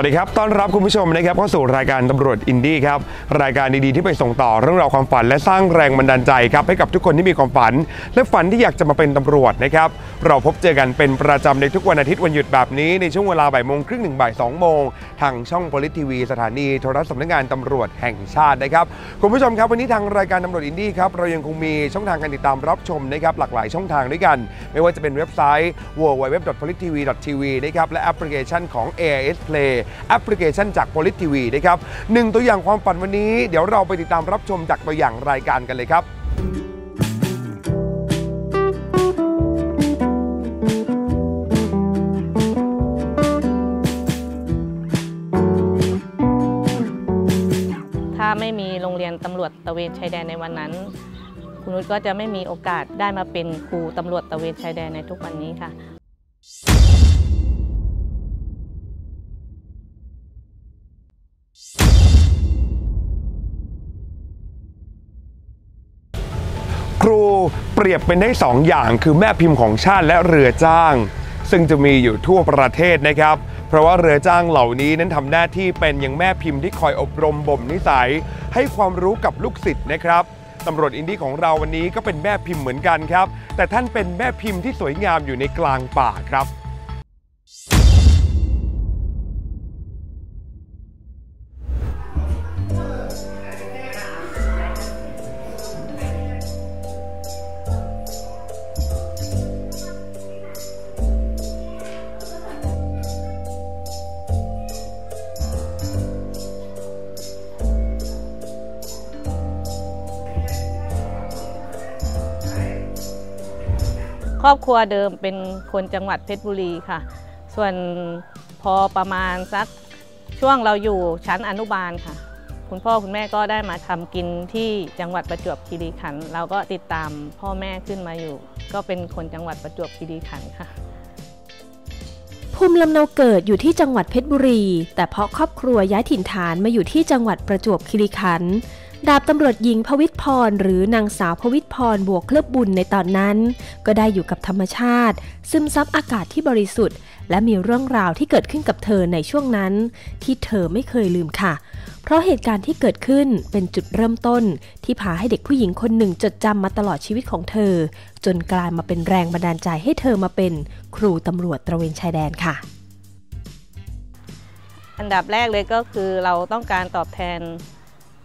สวัสดีครับต้อนรับคุณผู้ชมนะครับเข้าสู่รายการตำรวจอินดี้ครับรายการดีๆที่ไปส่งต่อเรื่องราวความฝันและสร้างแรงบันดาลใจครับให้กับทุกคนที่มีความฝันและฝันที่อยากจะมาเป็นตำรวจนะครับเราพบเจอกันเป็นประจำในทุกวันอาทิตย์วันหยุดแบบนี้ในช่วงเวลา 13:30 ถึง 14:00 ทางช่อง Police TV สถานีโทรทัศน์สำนักงานตำรวจแห่งชาตินะครับคุณผู้ชมครับวันนี้ทางรายการตำรวจอินดี้ครับเรายังคงมีช่องทางการติดตามรับชมนะครับหลากหลายช่องทางด้วยกันไม่ว่าจะเป็นเว็บไซต์ www.politetv.tv นะครับและแอปพลิเคชันของ AIS Play แอปพลิเคชันจาก Police TV นะครับ1ตัวอย่างความฝันวันนี้เดี๋ยวเราไปติดตามรับชมจากตัวอย่างรายการกันเลยครับถ้าไม่มีโรงเรียนตำรวจตระเวนชายแดนในวันนั้นคุณนุชก็จะไม่มีโอกาสได้มาเป็นครูตำรวจตระเวนชายแดนในทุกวันนี้ค่ะครูเปรียบเป็นได้สองอย่างคือแม่พิมพ์ของชาติและเรือจ้างซึ่งจะมีอยู่ทั่วประเทศนะครับเพราะว่าเรือจ้างเหล่านี้นั้นทำหน้าที่เป็นอย่างแม่พิมพ์ที่คอยอบรมบ่มนิสัยให้ความรู้กับลูกศิษย์นะครับตำรวจอินดี้ของเราวันนี้ก็เป็นแม่พิมพ์เหมือนกันครับแต่ท่านเป็นแม่พิมพ์ที่สวยงามอยู่ในกลางป่าครับครอบครัวเดิมเป็นคนจังหวัดเพชรบุรีค่ะส่วนพอประมาณสักช่วงเราอยู่ชั้นอนุบาลค่ะคุณพ่อคุณแม่ก็ได้มาทำกินที่จังหวัดประจวบคีรีขันธ์เราก็ติดตามพ่อแม่ขึ้นมาอยู่ก็เป็นคนจังหวัดประจวบคีรีขันธ์ค่ะภูมิลำเนาเกิดอยู่ที่จังหวัดเพชรบุรีแต่เพราะครอบครัวย้ายถิ่นฐานมาอยู่ที่จังหวัดประจวบคีรีขันธ์ดาบตำรวจหญิงพวิตพรหรือนางสาวพวิตพรบวกเคลือบบุญในตอนนั้นก็ได้อยู่กับธรรมชาติซึมซับอากาศที่บริสุทธิ์และมีเรื่องราวที่เกิดขึ้นกับเธอในช่วงนั้นที่เธอไม่เคยลืมค่ะเพราะเหตุการณ์ที่เกิดขึ้นเป็นจุดเริ่มต้นที่พาให้เด็กผู้หญิงคนหนึ่งจดจำมาตลอดชีวิตของเธอจนกลายมาเป็นแรงบันดาลใจให้เธอมาเป็นครูตำรวจตระเวนชายแดนค่ะอันดับแรกเลยก็คือเราต้องการตอบแทน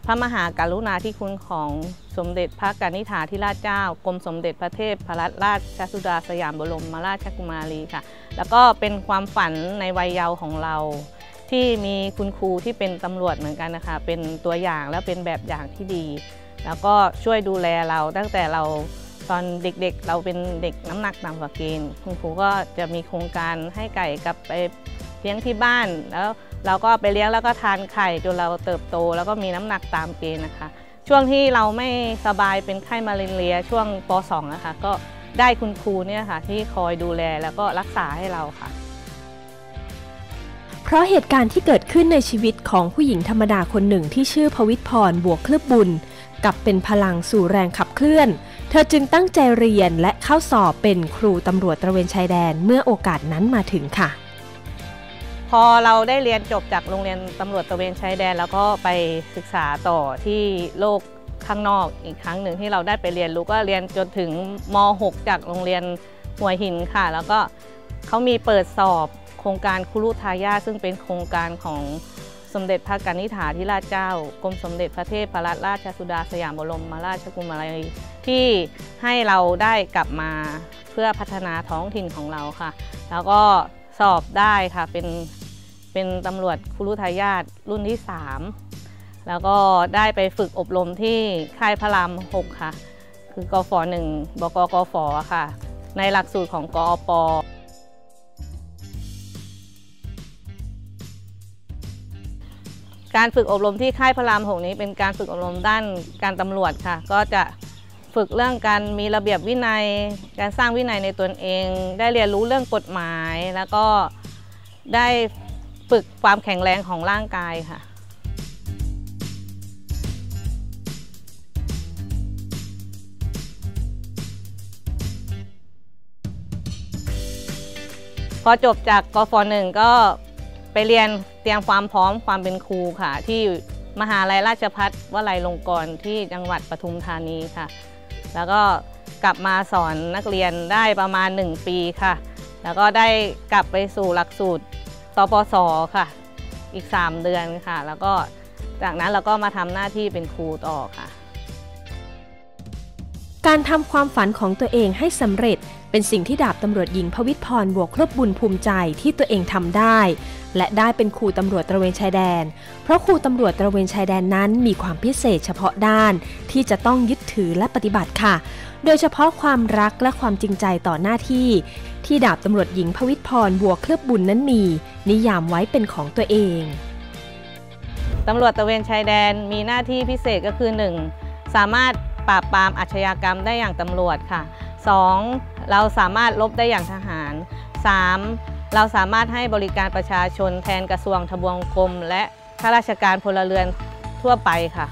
พระมหากรุณาธิคุณของสมเด็จพระกนิษฐาธิราชเจ้ากรมสมเด็จพระเทพรัตนราชสุดาสยามบรมราชกุมารีค่ะแล้วก็เป็นความฝันในวัยเยาว์ของเราที่มีคุณครูที่เป็นตำรวจเหมือนกันนะคะเป็นตัวอย่างและเป็นแบบอย่างที่ดีแล้วก็ช่วยดูแลเราตั้งแต่เราตอนเด็กๆเราเป็นเด็กน้ำหนักต่ำกว่าเกณฑ์คุณครูก็จะมีโครงการให้ไก่กลับไปเลี้ยงที่บ้านแล้วเราก็ไปเลี้ยงแล้วก็ทานไข่จนเราเติบโตแล้วก็มีน้ำหนักตามเกณฑ์นะคะช่วงที่เราไม่สบายเป็นไข้มาเลเรียช่วงป.2 นะคะก็ได้คุณครูเนี่ยค่ะที่คอยดูแลแล้วก็รักษาให้เราค่ะเพราะเหตุการณ์ที่เกิดขึ้นในชีวิตของผู้หญิงธรรมดาคนหนึ่งที่ชื่อพวิตพรบวกเคลือบบุญกลับเป็นพลังสู่แรงขับเคลื่อนเธอจึงตั้งใจเรียนและเข้าสอบเป็นครูตำรวจตระเวนชายแดนเมื่อโอกาสนั้นมาถึงค่ะพอเราได้เรียนจบจากโรงเรียนตำรวจตระเวนชายแดนแล้วก็ไปศึกษาต่อที่โลกข้างนอกอีกครั้งหนึ่งที่เราได้ไปเรียนรู้ก็เรียนจนถึงม.6 จากโรงเรียนหัวหินค่ะแล้วก็เขามีเปิดสอบโครงการคุรุทายาซึ่งเป็นโครงการของสมเด็จพระกนิษฐาธิราชเจ้ากรมสมเด็จพระเทพรัตนราชสุดาสยามบรมราชกุมารีที่ให้เราได้กลับมาเพื่อพัฒนาท้องถิ่นของเราค่ะแล้วก็สอบได้ค่ะเป็นตำรวจคุรุทายาทรุ่นที่3แล้วก็ได้ไปฝึกอบรมที่ค่ายพระราม6ค่ะคือกฟ1บกกฟค่ะในหลักสูตรของกอปการฝึกอบรมที่ค่ายพระราม6นี้เป็นการฝึกอบรมด้านการตำรวจค่ะก็จะฝึกเรื่องการมีระเบียบวินัยการสร้างวินัยในตนเองได้เรียนรู้เรื่องกฎหมายแล้วก็ได้ฝึกความแข็งแรงของร่างกายค่ะพอจบจากกฟ.1ก็ ไปเรียนเตรียมความพร้อมความเป็นครูค่ะที่มหาลัยราชภัฏวลัยลงกรณ์ที่จังหวัดปทุมธานีค่ะแล้วก็กลับมาสอนนักเรียนได้ประมาณ1ปีค่ะแล้วก็ได้กลับไปสู่หลักสูตรตปส.ค่ะอีก3เดือนค่ะแล้วก็จากนั้นเราก็มาทำหน้าที่เป็นครูต่อค่ะการทำความฝันของตัวเองให้สำเร็จเป็นสิ่งที่ดาบตำรวจหญิงภวิตพร บวกรบบุญภูมิใจที่ตัวเองทำได้และได้เป็นครูตำรวจตระเวนชายแดนเพราะครูตำรวจตระเวนชายแดนนั้นมีความพิเศษเฉพาะด้านที่จะต้องยึดถือและปฏิบัติค่ะโดยเฉพาะความรักและความจริงใจต่อหน้าที่ที่ดาบตำรวจหญิงภวิตพร บวกรบบุญนั้นมีนิยามไว้เป็นของตัวเองตำรวจตระเวนชายแดนมีหน้าที่พิเศษก็คือ 1. สามารถปราบปรามอาชญากรรมได้อย่างตำรวจค่ะ 2. เราสามารถรบได้อย่างทหาร 3. เราสามารถให้บริการประชาชนแทนกระทรวงทบวงกรมและข้าราชการพลเรือนทั่วไปค่ะ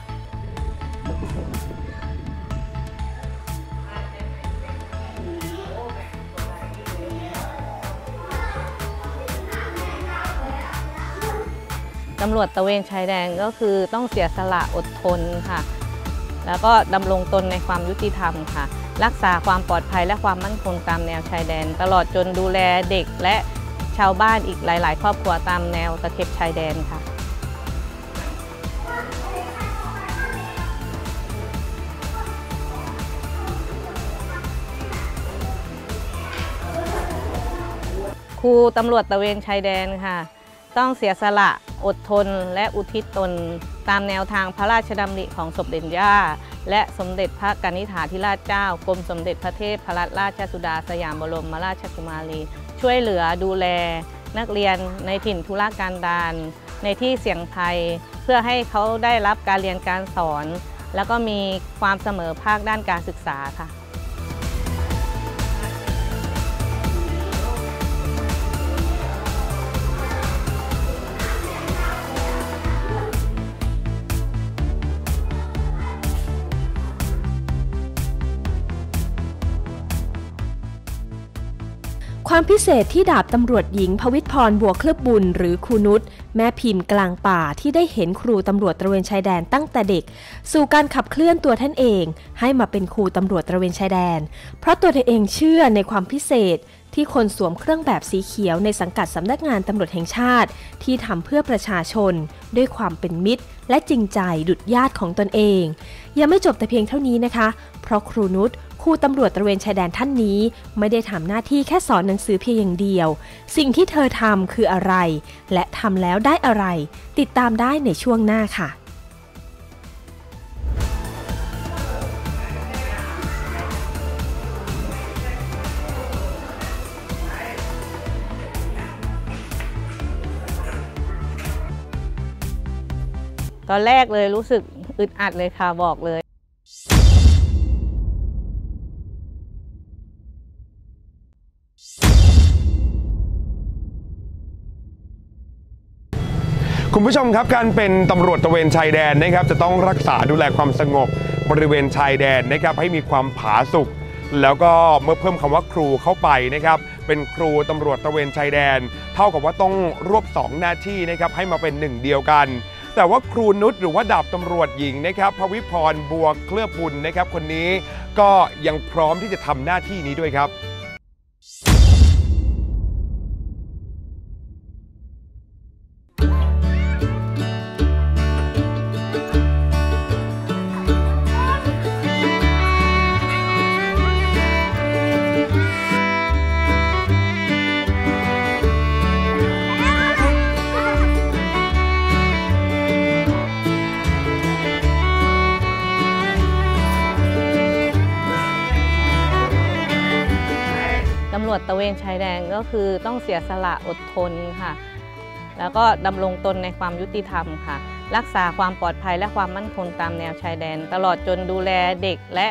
ตำรวจตระเวนชายแดนก็คือต้องเสียสละอดทนค่ะแล้วก็ดำรงตนในความยุติธรรมค่ะรักษาความปลอดภัยและความมั่นคงตามแนวชายแดนตลอดจนดูแลเด็กและชาวบ้านอีกหลายๆครอบครัวตามแนวตะเข็บชายแดนค่ะครูตำรวจตระเวนชายแดนค่ะต้องเสียสละอดทนและอุทิศตนตามแนวทางพระราชดำริของสมเด็จย่าและสมเด็จพระกนิษฐาธิราชเจ้ากรมสมเด็จพระเทพรัตนราชสุดาสยามบรมราชกุมารีช่วยเหลือดูแลนักเรียนในถิ่นทุรกันดารในที่เสี่ยงภัยเพื่อให้เขาได้รับการเรียนการสอนแล้วก็มีความเสมอภาคด้านการศึกษาค่ะความพิเศษที่ดาบตำรวจหญิงภวิตพร บวกรบบุญหรือครูนุชแม่พิมพ์กลางป่าที่ได้เห็นครูตำรวจตระเวนชายแดนตั้งแต่เด็กสู่การขับเคลื่อนตัวท่านเองให้มาเป็นครูตำรวจตระเวนชายแดนเพราะตัวเธอเองเชื่อในความพิเศษที่คนสวมเครื่องแบบสีเขียวในสังกัดสำนักงานตำรวจแห่งชาติที่ทำเพื่อประชาชนด้วยความเป็นมิตรและจริงใจดุจญาติของตนเองยังไม่จบแต่เพียงเท่านี้นะคะเพราะครูนุชครูตำรวจตระเวนชายแดนท่านนี้ไม่ได้ทำหน้าที่แค่สอนหนังสือเพียงอย่างเดียวสิ่งที่เธอทำคืออะไรและทำแล้วได้อะไรติดตามได้ในช่วงหน้าค่ะตอนแรกเลยรู้สึกอึดอัดเลยค่ะบอกเลยคุณผู้ชมครับการเป็นตำรวจตระเวนชายแดนนะครับจะต้องรักษาดูแลความสงบบริเวณชายแดนนะครับให้มีความผาสุกแล้วก็เมื่อเพิ่มคำว่าครูเข้าไปนะครับเป็นครูตำรวจตระเวนชายแดนเท่ากับว่าต้องรวบ2หน้าที่นะครับให้มาเป็นหนึ่งเดียวกันแต่ว่าครูนุชหรือว่าดาบตำรวจหญิงนะครับภวิพร บวกรบบุญนะครับคนนี้ก็ยังพร้อมที่จะทำหน้าที่นี้ด้วยครับตระเวนชายแดนก็คือต้องเสียสละอดทนค่ะแล้วก็ดำรงตนในความยุติธรรมค่ะรักษาความปลอดภัยและความมั่นคงตามแนวชายแดนตลอดจนดูแลเด็กและ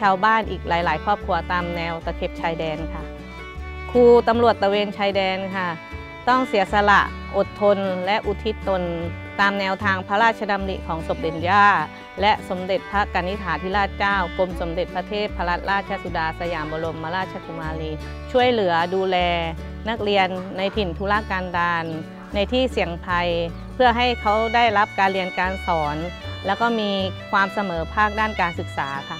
ชาวบ้านอีกหลายๆครอบครัวตามแนวตะเข็บชายแดนค่ะครูตำรวจตระเวนชายแดนค่ะต้องเสียสละอดทนและอุทิศตนตามแนวทางพระราชดำริของสมเด็จย่าและสมเด็จพระกนิษฐาธิราชเจ้ากรมสมเด็จพระเทพรัตนราชสุดาสยามบรมราชกุมารีช่วยเหลือดูแลนักเรียนในถิ่นทุรกันดาร ในที่เสี่ยงภัยเพื่อให้เขาได้รับการเรียนการสอนแล้วก็มีความเสมอภาคด้านการศึกษาค่ะ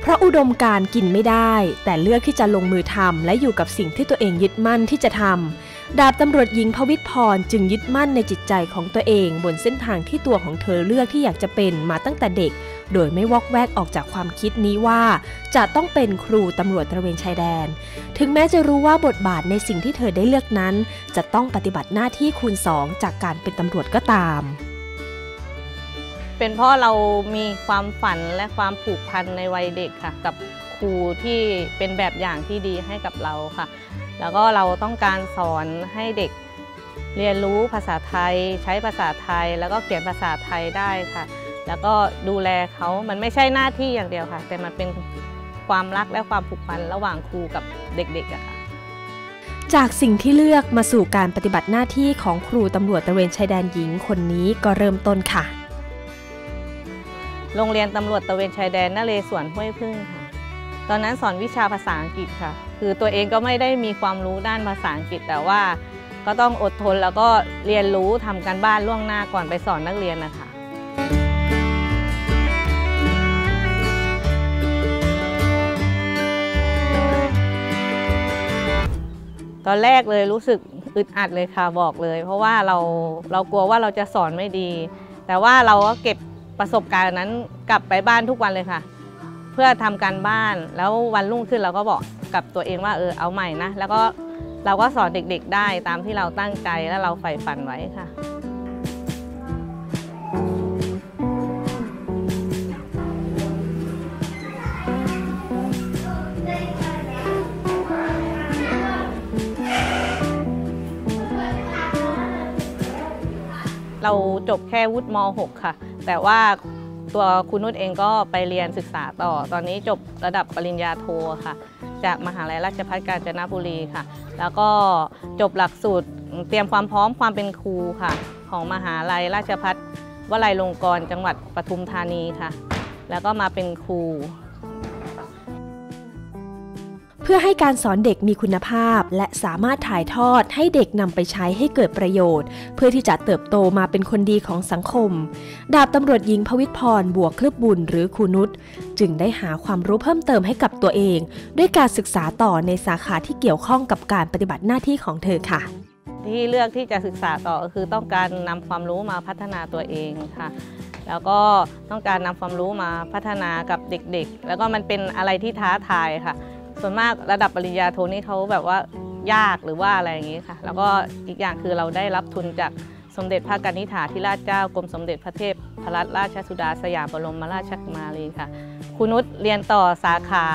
เพราะอุดมการณ์กินไม่ได้แต่เลือกที่จะลงมือทำและอยู่กับสิ่งที่ตัวเองยึดมั่นที่จะทำดาบตำรวจหญิงภวิตพรจึงยึดมั่นในจิตใจของตัวเองบนเส้นทางที่ตัวของเธอเลือกที่อยากจะเป็นมาตั้งแต่เด็กโดยไม่วอกแวกออกจากความคิดนี้ว่าจะต้องเป็นครูตำรวจตระเวนชายแดนถึงแม้จะรู้ว่าบทบาทในสิ่งที่เธอได้เลือกนั้นจะต้องปฏิบัติหน้าที่คูณ2จากการเป็นตำรวจก็ตามเป็นเพราะเรามีความฝันและความผูกพันในวัยเด็กค่ะกับครูที่เป็นแบบอย่างที่ดีให้กับเราค่ะแล้วก็เราต้องการสอนให้เด็กเรียนรู้ภาษาไทยใช้ภาษาไทยแล้วก็เขียนภาษาไทยได้ค่ะแล้วก็ดูแลเขามันไม่ใช่หน้าที่อย่างเดียวค่ะแต่มันเป็นความรักและความผูกพันระหว่างครูกับเด็กๆค่ะจากสิ่งที่เลือกมาสู่การปฏิบัติหน้าที่ของครูตำรวจตระเวนชายแดนหญิงคนนี้ก็เริ่มต้นค่ะโรงเรียนตำรวจตระเวนชายแดนนเรศวรห้วยพึ่งค่ะตอนนั้นสอนวิชาภาษาอังกฤษค่ะคือตัวเองก็ไม่ได้มีความรู้ด้านภาษาอังกฤษแต่ว่าก็ต้องอดทนแล้วก็เรียนรู้ทำการบ้านล่วงหน้าก่อนไปสอนนักเรียนนะคะตอนแรกเลยรู้สึกอึดอัดเลยค่ะบอกเลยเพราะว่าเรากลัวว่าเราจะสอนไม่ดีแต่ว่าเราก็เก็บประสบการณ์นั้นกลับไปบ้านทุกวันเลยค่ะเพื่อทำการบ้านแล้ววันรุ่งขึ้นเราก็บอกกับตัวเองว่าเอาใหม่นะแล้วก็เราก็สอนเด็กๆได้ตามที่เราตั้งใจและเราใฝ่ฝันไว้ค่ะเราจบแค่วุฒิม.6 ค่ะแต่ว่าตัวคุณนุชเองก็ไปเรียนศึกษาต่อตอนนี้จบระดับปริญญาโทค่ะจากมหาวิทยาลัยราชภัฏกาญจนบุรีค่ะแล้วก็จบหลักสูตรเตรียมความพร้อมความเป็นครูค่ะของมหาวิทยาลัยราชภัฏวลัยลงกรณ์จังหวัดปทุมธานีค่ะแล้วก็มาเป็นครูเพื่อให้การสอนเด็กมีคุณภาพและสามารถถ่ายทอดให้เด็กนำไปใช้ให้เกิดประโยชน์เพื่อที่จะเติบโตมาเป็นคนดีของสังคมดาบตำรวจหญิงภวิตพรบัวคลืบบุญหรือครูนุชจึงได้หาความรู้เพิ่มเติมให้กับตัวเองด้วยการศึกษาต่อในสาขาที่เกี่ยวข้องกับการปฏิบัติหน้าที่ของเธอค่ะที่เลือกที่จะศึกษาต่อคือต้องการนำความรู้มาพัฒนาตัวเองค่ะแล้วก็ต้องการนำความรู้มาพัฒนากับเด็กๆแล้วก็มันเป็นอะไรที่ท้าทายค่ะส่วนมากระดับปริญญาโทนี่เขาแบบว่ายากหรือว่าอะไรอย่างนี้ค่ะแล้วก็อีกอย่างคือเราได้รับทุนจากสมเด็จพระกนิษฐาธิราชเจ้ากรมสมเด็จพระเทพรัตนราชสุดาสยามบรมราชกุมารีค่ะครูนุชเรียนต่อสาขา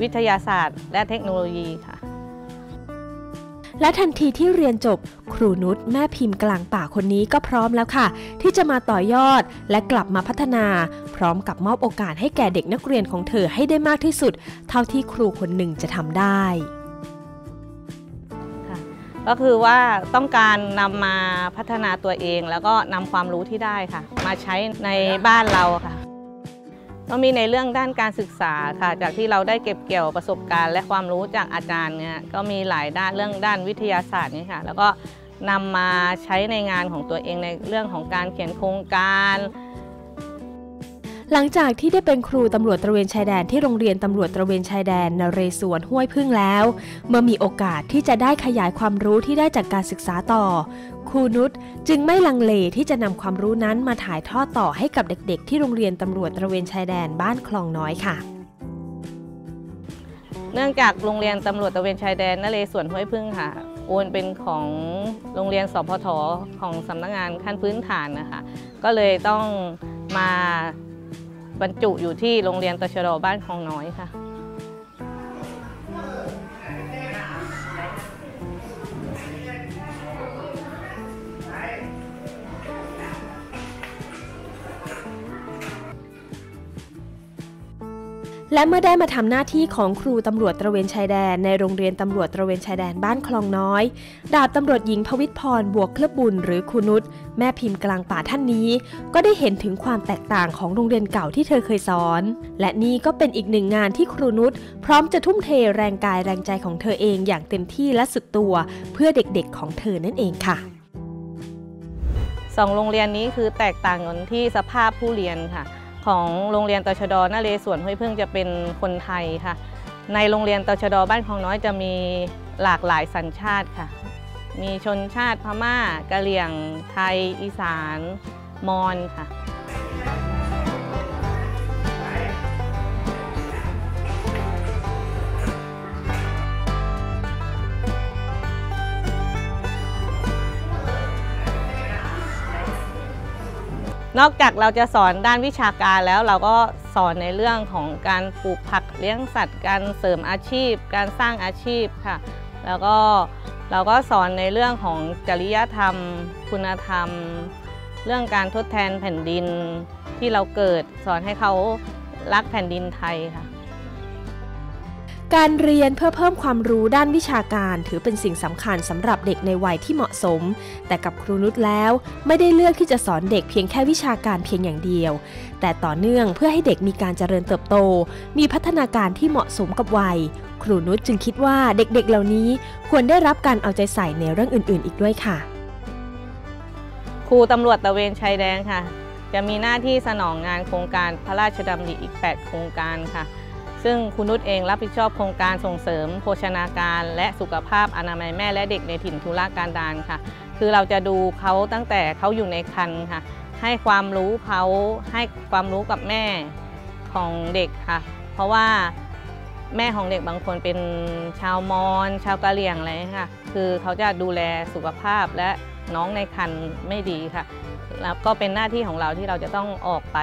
วิทยาศาสตร์และเทคโนโลยีค่ะและทันทีที่เรียนจบครูนุชแม่พิมพ์กลางป่าคนนี้ก็พร้อมแล้วค่ะที่จะมาต่อยอดและกลับมาพัฒนาพร้อมกับมอบโอกาสให้แก่เด็กนักเรียนของเธอให้ได้มากที่สุดเท่าที่ครูคนหนึ่งจะทำได้ค่ะก็คือว่าต้องการนำมาพัฒนาตัวเองแล้วก็นำความรู้ที่ได้ค่ะมาใช้ในบ้านเราค่ะก็มีในเรื่องด้านการศึกษาค่ะจากที่เราได้เก็บเกี่ยวประสบการณ์และความรู้จากอาจารย์เนี่ยก็มีหลายด้านเรื่องด้านวิทยาศาสตร์นี่ค่ะแล้วก็นำมาใช้ในงานของตัวเองในเรื่องของการเขียนโครงการหลังจากที่ได้เป็นครูตำรวจตระเวนชายแดนที่โรงเรียนตำรวจตระเวนชายแดนนเรศวรห้วยพึ่งแล้วเมื่อมีโอกาสที่จะได้ขยายความรู้ที่ได้จากการศึกษาต่อครูนุชจึงไม่ลังเลที่จะนำความรู้นั้นมาถ่ายทอดต่อให้กับเด็กๆที่โรงเรียนตำรวจตระเวนชายแดนบ้านคลองน้อยค่ะเนื่องจากโรงเรียนตำรวจตระเวนชายแดนนเรศวรห้วยพึ่งค่ะโอนเป็นของโรงเรียนสพท.ของสำนักงานขั้นพื้นฐานนะคะก็เลยต้องมาบรรจุอยู่ที่โรงเรียนตชด.บ้านคลองน้อยค่ะ และเมื่อได้มาทำหน้าที่ของครูตำรวจตระเวนชายแดนในโรงเรียนตำรวจตระเวนชายแดนบ้านคลองน้อยดาบตำรวจหญิงภวิตพรบวกเคลือบบุญหรือครูนุชแม่พิมพ์กลางป่าท่านนี้ก็ได้เห็นถึงความแตกต่างของโรงเรียนเก่าที่เธอเคยสอนและนี่ก็เป็นอีกหนึ่งงานที่ครูนุชพร้อมจะทุ่มเทแรงกายแรงใจของเธอเองอย่างเต็มที่และสุดตัวเพื่อเด็กๆของเธอนั่นเองค่ะ2 โรงเรียนนี้คือแตกต่างกันที่สภาพผู้เรียนค่ะของโรงเรียนตชด.นเรศวรห้วยพึ่งจะเป็นคนไทยค่ะในโรงเรียนตชด.บ้านคลองน้อยจะมีหลากหลายสัญชาติค่ะมีชนชาติพม่ากะเหรี่ยงไทยอีสานมอญค่ะนอกจากเราจะสอนด้านวิชาการแล้วเราก็สอนในเรื่องของการปลูกผักเลี้ยงสัตว์การเสริมอาชีพการสร้างอาชีพค่ะแล้วก็เราก็สอนในเรื่องของจริยธรรมคุณธรรมเรื่องการทดแทนแผ่นดินที่เราเกิดสอนให้เขารักแผ่นดินไทยค่ะการเรียนเพื่อเพิ่มความรู้ด้านวิชาการถือเป็นสิ่งสำคัญสำหรับเด็กในวัยที่เหมาะสมแต่กับครูนุชแล้วไม่ได้เลือกที่จะสอนเด็กเพียงแค่วิชาการเพียงอย่างเดียวแต่ต่อเนื่องเพื่อให้เด็กมีการเจริญเติบโตมีพัฒนาการที่เหมาะสมกับวัยครูนุชจึงคิดว่าเด็กๆเหล่านี้ควรได้รับการเอาใจใส่ในเรื่องอื่นๆอีกด้วยค่ะครูตำรวจตระเวนชายแดนค่ะจะมีหน้าที่สนองงานโครงการพระราชดำริอีก 8 โครงการค่ะซึ่งคุณนุชเองรับผิดชอบโครงการส่งเสริมโภชนาการและสุขภาพอนามัยแม่และเด็กในถิ่นทุรกันดารค่ะคือเราจะดูเขาตั้งแต่เขาอยู่ในครรภ์ค่ะให้ความรู้เขาให้ความรู้กับแม่ของเด็กค่ะเพราะว่าแม่ของเด็กบางคนเป็นชาวมอญชาวกะเหรี่ยงอะไรค่ะคือเขาจะดูแลสุขภาพและน้องในครรภ์ไม่ดีค่ะแล้วก็เป็นหน้าที่ของเราที่เราจะต้องออกไป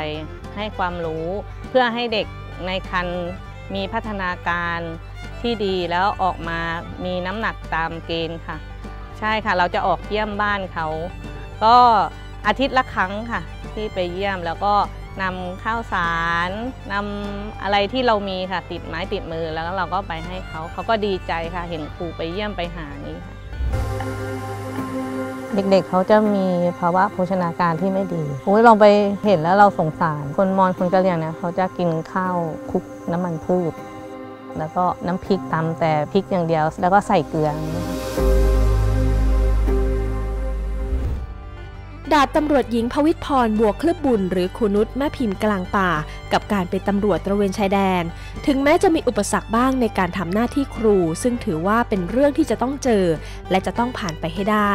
ให้ความรู้เพื่อให้เด็กในครรภ์มีพัฒนาการที่ดีแล้วออกมามีน้ำหนักตามเกณฑ์ค่ะใช่ค่ะเราจะออกเยี่ยมบ้านเขาก็อาทิตย์ละครั้งค่ะที่ไปเยี่ยมแล้วก็นำข้าวสารนำอะไรที่เรามีค่ะติดไม้ติดมือแล้วเราก็ไปให้เขาเขาก็ดีใจค่ะเห็นครูไปเยี่ยมไปหานี้ค่ะเด็กๆเขาจะมีภาวะโภชนาการที่ไม่ดีเราไปเห็นแล้วเราสงสารคนมอญคนกะเหรี่ยงเนี่ยเขาจะกินข้าวคลุกน้ำมันพืชแล้วก็น้ำพริกตำแต่พริกอย่างเดียวแล้วก็ใส่เกลือดาบตำรวจหญิงภวิตพรบวกเคลือบบุญหรือครูนุชแม่พิมพ์กลางป่ากับการเป็นตำรวจตระเวนชายแดนถึงแม้จะมีอุปสรรคบ้างในการทำหน้าที่ครูซึ่งถือว่าเป็นเรื่องที่จะต้องเจอและจะต้องผ่านไปให้ได้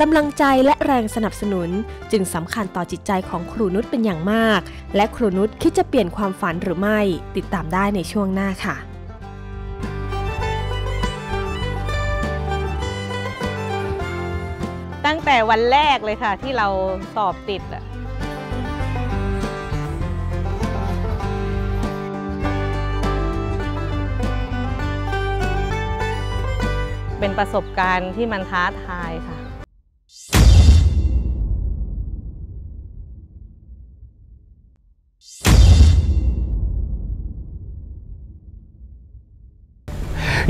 กำลังใจและแรงสนับสนุนจึงสำคัญต่อจิตใจของครูนุชเป็นอย่างมากและครูนุชคิดจะเปลี่ยนความฝันหรือไม่ติดตามได้ในช่วงหน้าค่ะตั้งแต่วันแรกเลยค่ะที่เราสอบติดเป็นประสบการณ์ที่มันท้าทายค่ะ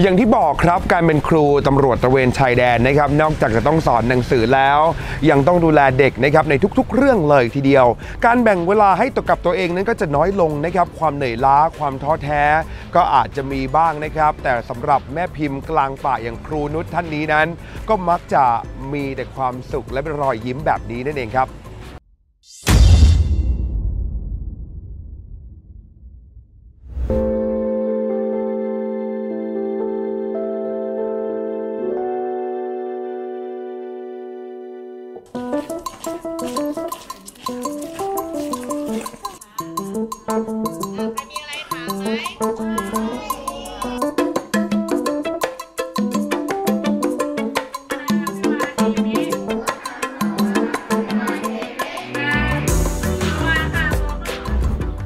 อย่างที่บอกครับการเป็นครูตำรวจตระเวนชายแดนนะครับนอกจากจะต้องสอนหนังสือแล้วยังต้องดูแลเด็กนะครับในทุกๆเรื่องเลยทีเดียวการแบ่งเวลาให้ตัวกับตัวเองนั้นก็จะน้อยลงนะครับความเหนื่อยล้าความท้อแท้ก็อาจจะมีบ้างนะครับแต่สำหรับแม่พิมพ์กลางป่าอย่างครูนุชท่านนี้นั้นก็มักจะมีแต่ความสุขและรอยยิ้มแบบนี้นั่นเองครับ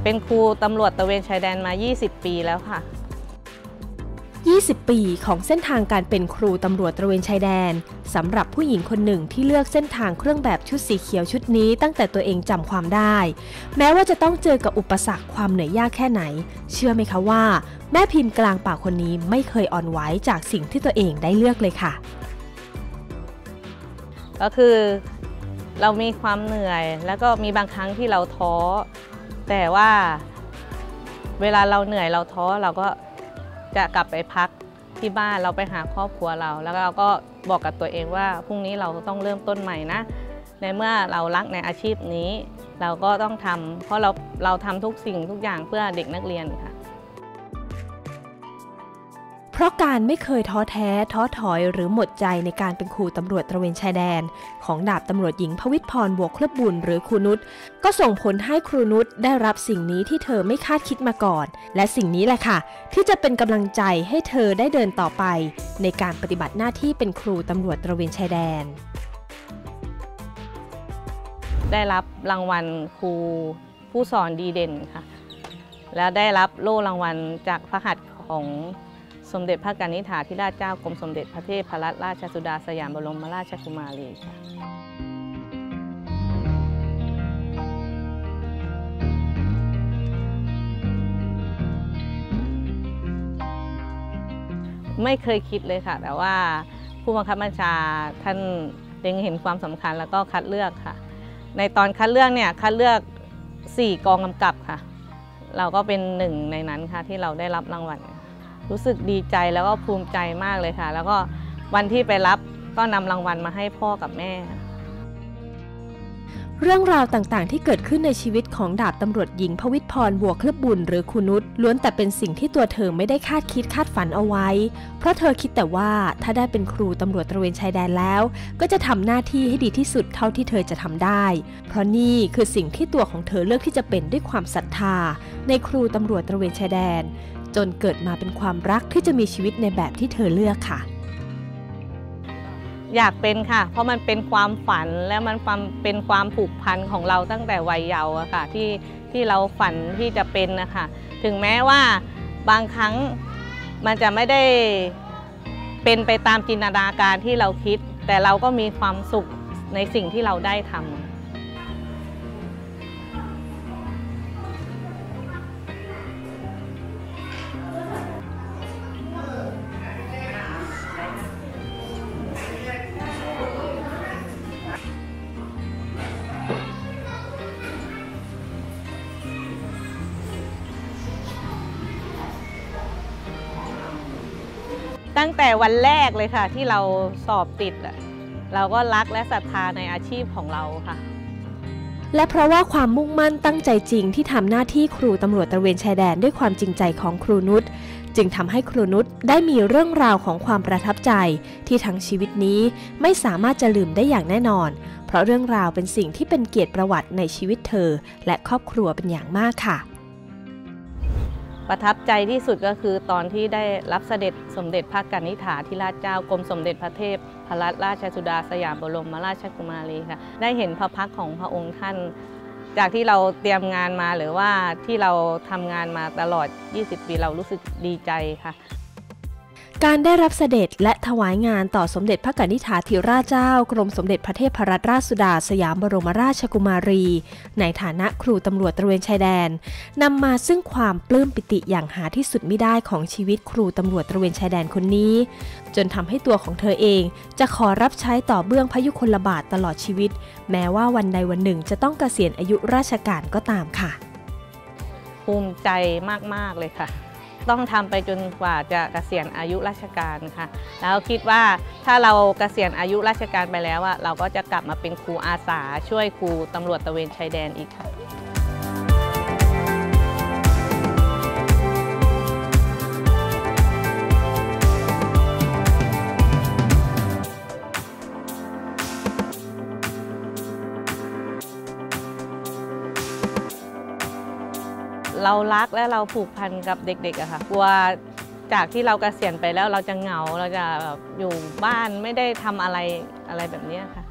เป็นครูตำรวจตระเวนชายแดนมา 20 ปีแล้วค่ะ 20 ปีของเส้นทางการเป็นครูตำรวจตระเวนชายแดนสำหรับผู้หญิงคนหนึ่งที่เลือกเส้นทางเครื่องแบบชุดสีเขียวชุดนี้ตั้งแต่ตัวเองจำความได้แม้ว่าจะต้องเจอกับอุปสรรคความเหนื่อยยากแค่ไหนเชื่อไหมคะว่าแม่พิมพ์กลางป่าคนนี้ไม่เคยอ่อนไหวจากสิ่งที่ตัวเองได้เลือกเลยค่ะก็คือเรามีความเหนื่อยแล้วก็มีบางครั้งที่เราท้อแต่ว่าเวลาเราเหนื่อยเราท้อเราก็จะกลับไปพักที่บ้านเราไปหาครอบครัวเราแล้วเราก็บอกกับตัวเองว่าพรุ่งนี้เราต้องเริ่มต้นใหม่นะในเมื่อเรารักในอาชีพนี้เราก็ต้องทำเพราะเราทำทุกสิ่งทุกอย่างเพื่อเด็กนักเรียนค่ะเพราะการไม่เคยท้อแท้ท้อถอยหรือหมดใจในการเป็นครูตำรวจตระเวนชายแดนของดาบตำรวจหญิงพวิตพร บัวเคลือบบุญหรือครูนุชก็ส่งผลให้ครูนุชได้รับสิ่งนี้ที่เธอไม่คาดคิดมาก่อนและสิ่งนี้แหละค่ะที่จะเป็นกำลังใจให้เธอได้เดินต่อไปในการปฏิบัติหน้าที่เป็นครูตำรวจตระเวนชายแดนได้รับรางวัลครูผู้สอนดีเด่นค่ะและได้รับโล่รางวัลจากพระหัตถ์ของสมเด็จพระกนิษฐาธิราชเจ้ากรมสมเด็จพระเทพรัตนราชสุดาสยามบรมราชกุมารีค่ะไม่เคยคิดเลยค่ะแต่ว่าผู้บังคับบัญชาท่านเล็งเห็นความสำคัญแล้วก็คัดเลือกค่ะในตอนคัดเลือกเนี่ยคัดเลือก4กองกำกับค่ะเราก็เป็นหนึ่งในนั้นค่ะที่เราได้รับรางวัลรู้สึกดีใจแล้วก็ภูมิใจมากเลยค่ะแล้วก็วันที่ไปรับก็นำรางวัลมาให้พ่อกับแม่เรื่องราวต่างๆที่เกิดขึ้นในชีวิตของดาบตำรวจหญิงพวิตพร บัวเคลือบบุญหรือครูนุชล้วนแต่เป็นสิ่งที่ตัวเธอไม่ได้คาดคิดคาดฝันเอาไว้เพราะเธอคิดแต่ว่าถ้าได้เป็นครูตำรวจตระเวนชายแดนแล้วก็จะทำหน้าที่ให้ดีที่สุดเท่าที่เธอจะทำได้เพราะนี่คือสิ่งที่ตัวของเธอเลือกที่จะเป็นด้วยความศรัทธาในครูตำรวจตระเวนชายแดนจนเกิดมาเป็นความรักที่จะมีชีวิตในแบบที่เธอเลือกค่ะอยากเป็นค่ะเพราะมันเป็นความฝันและมันเป็นความผูกพันของเราตั้งแต่วัยเยาว์ค่ะที่เราฝันที่จะเป็นนะคะถึงแม้ว่าบางครั้งมันจะไม่ได้เป็นไปตามจินตนาการที่เราคิดแต่เราก็มีความสุขในสิ่งที่เราได้ทำตั้งแต่วันแรกเลยค่ะที่เราสอบติดเราก็รักและศรัทธาในอาชีพของเราค่ะและเพราะว่าความมุ่งมั่นตั้งใจจริงที่ทำหน้าที่ครูตำรวจตระเวนชายแดนด้วยความจริงใจของครูนุชจึงทำให้ครูนุชได้มีเรื่องราวของความประทับใจที่ทั้งชีวิตนี้ไม่สามารถจะลืมได้อย่างแน่นอนเพราะเรื่องราวเป็นสิ่งที่เป็นเกียรติประวัติในชีวิตเธอและครอบครัวเป็นอย่างมากค่ะประทับใจที่สุดก็คือตอนที่ได้รับเสด็จสมเด็จพระกนิษฐาธิราชเจ้ากรมสมเด็จพระเทพรัตนราชสุดาสยามบรมราชกุมารีค่ะได้เห็นพระพักตร์ของพระองค์ท่านจากที่เราเตรียมงานมาหรือว่าที่เราทำงานมาตลอด20ปีเรารู้สึกดีใจค่ะการได้รับเสด็จและถวายงานต่อสมเด็จพระกนิษฐาธิราชเจ้ากรมสมเด็จพระเทพรัตนราชสุดาสยามบรมราชกุมารีในฐานะครูตำรวจตระเวนชายแดนนำมาซึ่งความปลื้มปิติอย่างหาที่สุดมิได้ของชีวิตครูตำรวจตระเวนชายแดนคนนี้จนทำให้ตัวของเธอเองจะขอรับใช้ต่อเบื้องพยุคลบาทตลอดชีวิตแม้ว่าวันใดวันหนึ่งจะต้องเกษียณอายุราชการก็ตามค่ะภูมิใจมากๆเลยค่ะต้องทำไปจนกว่าจะเกษียณอายุราชการค่ะแล้วคิดว่าถ้าเราเกษียณอายุราชการไปแล้วเราก็จะกลับมาเป็นครูอาสาช่วยครูตำรวจตระเวนชายแดนอีกค่ะเรารักและเราผูกพันกับเด็กๆค่ะกลัวจากที่เราเกษียณไปแล้วเราจะเหงาเราจะแบบอยู่บ้านไม่ได้ทำอะไรแบบนี้ค่ะ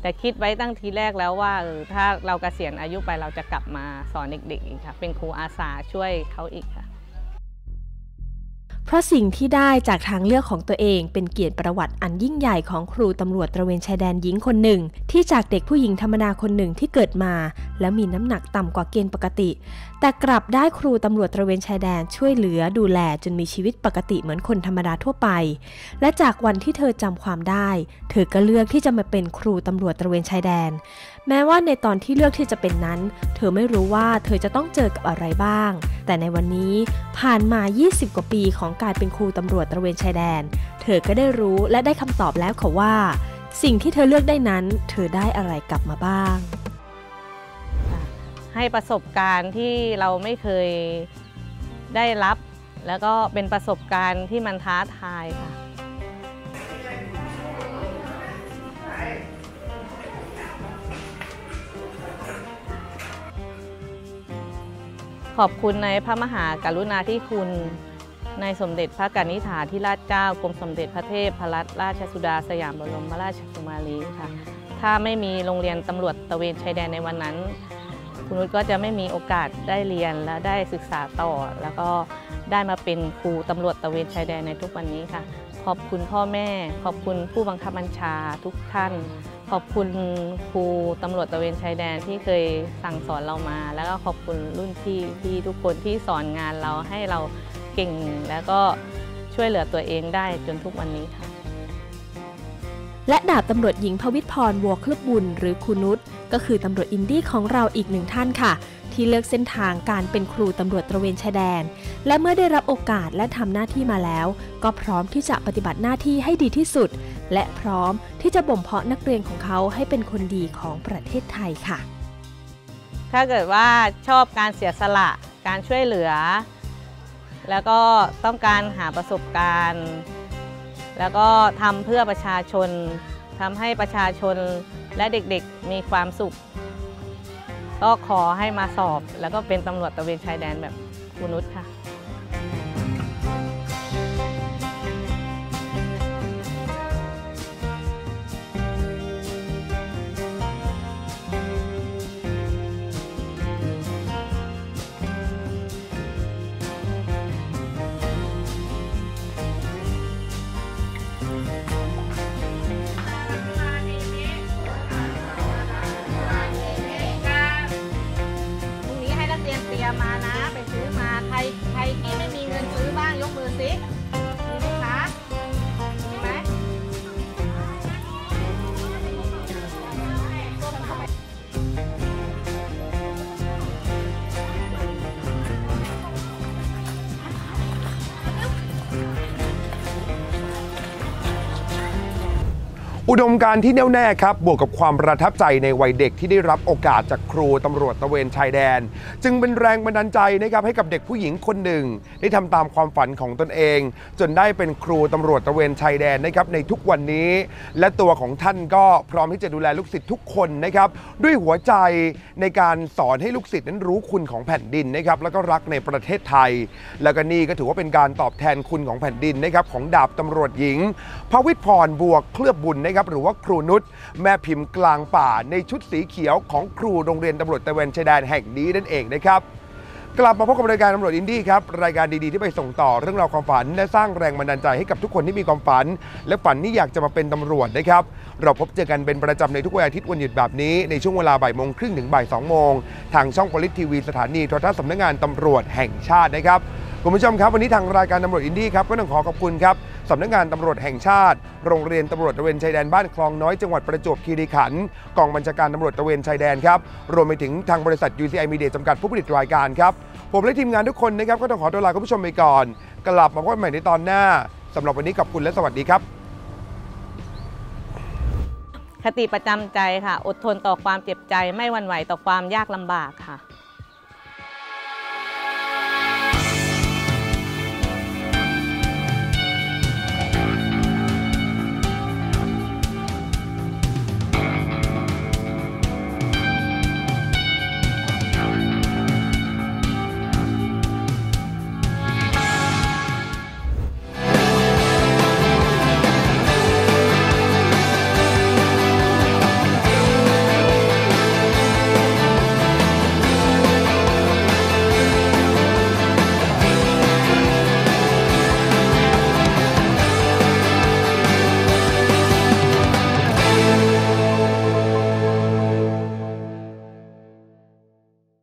แต่คิดไว้ตั้งทีแรกแล้วว่าถ้าเราเกษียณอายุไปเราจะกลับมาสอนเด็กๆอีกค่ะเป็นครูอาสาช่วยเขาอีกค่ะ เพราะสิ่งที่ได้จากทางเลือกของตัวเองเป็นเกียรติประวัติอันยิ่งใหญ่ของครูตำรวจตระเวนชายแดนหญิงคนหนึ่งที่จากเด็กผู้หญิงธรรมดาคนหนึ่งที่เกิดมาและมีน้ำหนักต่ำกว่าเกณฑ์ปกติแต่กลับได้ครูตำรวจตระเวนชายแดนช่วยเหลือดูแลจนมีชีวิตปกติเหมือนคนธรรมดาทั่วไปและจากวันที่เธอจำความได้เธอก็เลือกที่จะมาเป็นครูตำรวจตระเวนชายแดนแม้ว่าในตอนที่เลือกที่จะเป็นนั้นเธอไม่รู้ว่าเธอจะต้องเจอกับอะไรบ้างแต่ในวันนี้ผ่านมา20กว่าปีของการเป็นครูตำรวจตระเวนชายแดนเธอก็ได้รู้และได้คำตอบแล้วค่ะว่าสิ่งที่เธอเลือกได้นั้นเธอได้อะไรกลับมาบ้างให้ประสบการณ์ที่เราไม่เคยได้รับแล้วก็เป็นประสบการณ์ที่มันท้าทายค่ะขอบคุณในพระมหากรุณาธิคุณในสมเด็จพระกนิษฐาธิราชเจ้ากรมสมเด็จพระเทพรัตนราชสุดาสยามบรมราชกุมารีค่ะถ้าไม่มีโรงเรียนตำรวจตระเวนชายแดนในวันนั้นคุณนุชก็จะไม่มีโอกาสได้เรียนและได้ศึกษาต่อแล้วก็ได้มาเป็นครูตำรวจตระเวนชายแดนในทุกวันนี้ค่ะขอบคุณพ่อแม่ขอบคุณผู้บังคับบัญชาทุกท่านขอบคุณครูตำรวจตระเวนชายแดนที่เคยสั่งสอนเรามาแล้วก็ขอบคุณรุ่นพี่ที่ทุกคนที่สอนงานเราให้เราเก่งแล้วก็ช่วยเหลือตัวเองได้จนทุกวันนี้ค่ะและดาบตำรวจหญิงภวิตพร บัวคลึบบุญหรือครูนุชก็คือตำรวจอินดี้ของเราอีกหนึ่งท่านค่ะที่เลือกเส้นทางการเป็นครูตำรวจตระเวนชายแดนและเมื่อได้รับโอกาสและทำหน้าที่มาแล้วก็พร้อมที่จะปฏิบัติหน้าที่ให้ดีที่สุดและพร้อมที่จะบ่มเพาะนักเรียนของเขาให้เป็นคนดีของประเทศไทยค่ะถ้าเกิดว่าชอบการเสียสละการช่วยเหลือแล้วก็ต้องการหาประสบการณ์แล้วก็ทำเพื่อประชาชนทำให้ประชาชนและเด็กๆมีความสุขก็ขอให้มาสอบแล้วก็เป็นตำรวจตระเวนชายแดนแบบครูนุชค่ะมานะไปซื้อมาใครที่ไม่มีเงินซื้อบ้างยกมือสิคะมีไหมอุดมการณ์ที่แน่วแน่ครับบวกกับความประทับใจในวัยเด็กที่ได้รับโอกาสจากครูตำรวจตระเวนชายแดนจึงเป็นแรงบันดาลใจนะครับให้กับเด็กผู้หญิงคนหนึ่งได้ทำตามความฝันของตนเองจนได้เป็นครูตำรวจตระเวนชายแดนนะครับในทุกวันนี้และตัวของท่านก็พร้อมที่จะดูแลลูกศิษย์ทุกคนนะครับด้วยหัวใจในการสอนให้ลูกศิษย์นั้นรู้คุณของแผ่นดินนะครับแล้วก็รักในประเทศไทยและก็นี่ก็ถือว่าเป็นการตอบแทนคุณของแผ่นดินนะครับของดาบตำรวจหญิงภวิตพร บัวเคลือบบุญนะครับหรือว่าครูนุชแม่พิมพ์กลางป่าในชุดสีเขียวของครูโรงเรียนตำรวจตระเวนชายแดนแห่งนี้นั่นเองนะครับกลับมาพบกับรายการตำรวจอินดี้ครับรายการดีๆที่ไปส่งต่อเรื่องราวความฝันและสร้างแรงบันดาลใจให้กับทุกคนที่มีความฝันและฝันที่อยากจะมาเป็นตำรวจนะครับเราพบเจอกันเป็นประจำในทุกวันอาทิตย์วันหยุดแบบนี้ในช่วงเวลา 13:30 ถึง 14:00 น.ทางช่อง Police TV สถานีโทรทัศน์สำนักงานตำรวจแห่งชาตินะครับคุณผู้ชมครับวันนี้ทางรายการตำรวจอินดี้ครับก็ต้องขอขอบคุณครับสำนักงานตำรวจแห่งชาติโรงเรียนตำรวจตระเวนชายแดนบ้านคลองน้อยจังหวัดประจวบคีรีขันธ์กองบัญชาการตำรวจตระเวนชายแดนครับรวมไปถึงทางบริษัท UCI Media จำกัดผู้ผลิตรายการครับผมและทีมงานทุกคนนะครับก็ต้องขอตัวลาคุณผู้ชมไปก่อนกลับมาพบกันใหม่ในตอนหน้าสำหรับวันนี้ขอบคุณและสวัสดีครับคติประจำใจค่ะอดทนต่อความเจ็บใจไม่หวั่นไหวต่อความยากลำบากค่ะ